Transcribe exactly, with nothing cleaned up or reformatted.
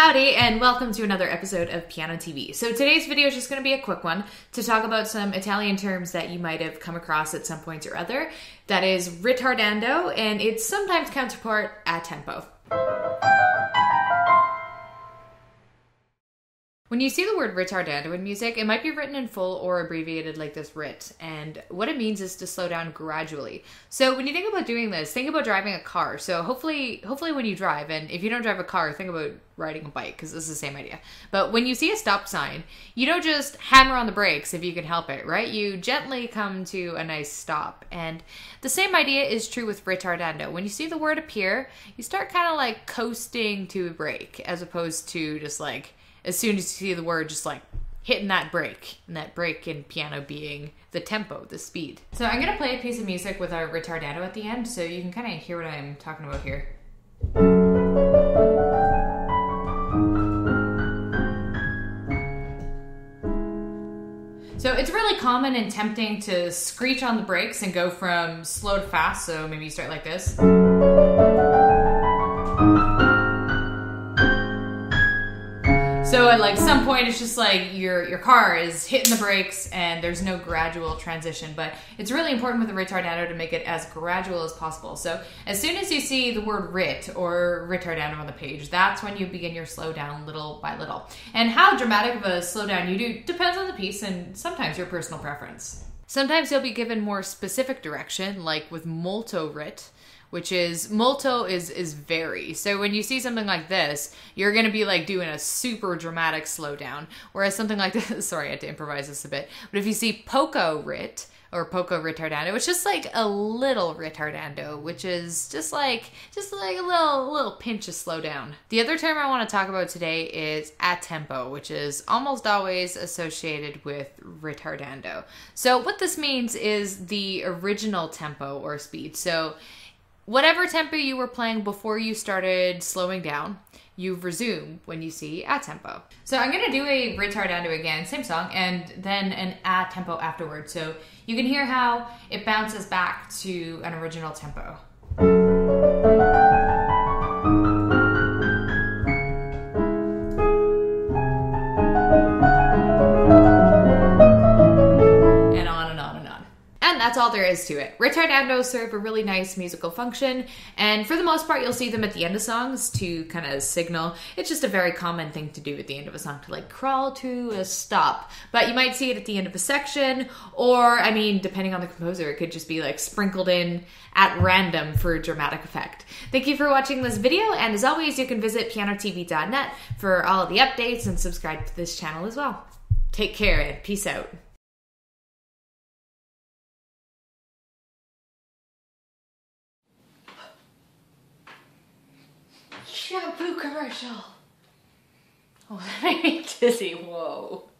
Howdy, and welcome to another episode of Piano T V. So today's video is just going to be a quick one to talk about some Italian terms that you might have come across at some point or other. That is ritardando, and it's sometimes counterpart a tempo. When you see the word ritardando in music, it might be written in full or abbreviated like this, rit, and what it means is to slow down gradually. So when you think about doing this, think about driving a car. So hopefully, hopefully when you drive, and if you don't drive a car, think about riding a bike, because this is the same idea. But when you see a stop sign, you don't just hammer on the brakes if you can help it, right? You gently come to a nice stop. And the same idea is true with ritardando. When you see the word appear, you start kind of like coasting to a break, as opposed to just like, as soon as you see the word, just like hitting that break, and that break in piano being the tempo, the speed. So I'm gonna play a piece of music with our ritardando at the end, so you can kind of hear what I'm talking about here. So it's really common and tempting to screech on the brakes and go from slow to fast, so maybe you start like this. So at like some point, it's just like your, your car is hitting the brakes and there's no gradual transition, but it's really important with the ritardando to make it as gradual as possible. So as soon as you see the word rit or ritardando on the page, that's when you begin your slow down little by little. And how dramatic of a slowdown you do depends on the piece and sometimes your personal preference. Sometimes you'll be given more specific direction, like with molto rit, which is, molto is is very. So when you see something like this, you're gonna be like doing a super dramatic slowdown. Whereas something like this, sorry, I had to improvise this a bit. But if you see poco rit, or poco ritardando, it's just like a little ritardando, which is just like, just like a little, little pinch of slowdown. The other term I wanna talk about today is a tempo, which is almost always associated with ritardando. So what this means is the original tempo or speed. So whatever tempo you were playing before you started slowing down, you resume when you see a tempo. So I'm gonna do a ritardando again, same song, and then an a tempo afterwards. So you can hear how it bounces back to an original tempo. That's all there is to it. Ritardandos serve a really nice musical function, and for the most part you'll see them at the end of songs to kind of signal. It's just a very common thing to do at the end of a song, to like crawl to a stop. But you might see it at the end of a section, or I mean, depending on the composer, it could just be like sprinkled in at random for dramatic effect. Thank you for watching this video, and as always you can visit piano t v dot net for all the updates and subscribe to this channel as well. Take care and peace out. Shampoo commercial. Oh, that made me dizzy. Whoa.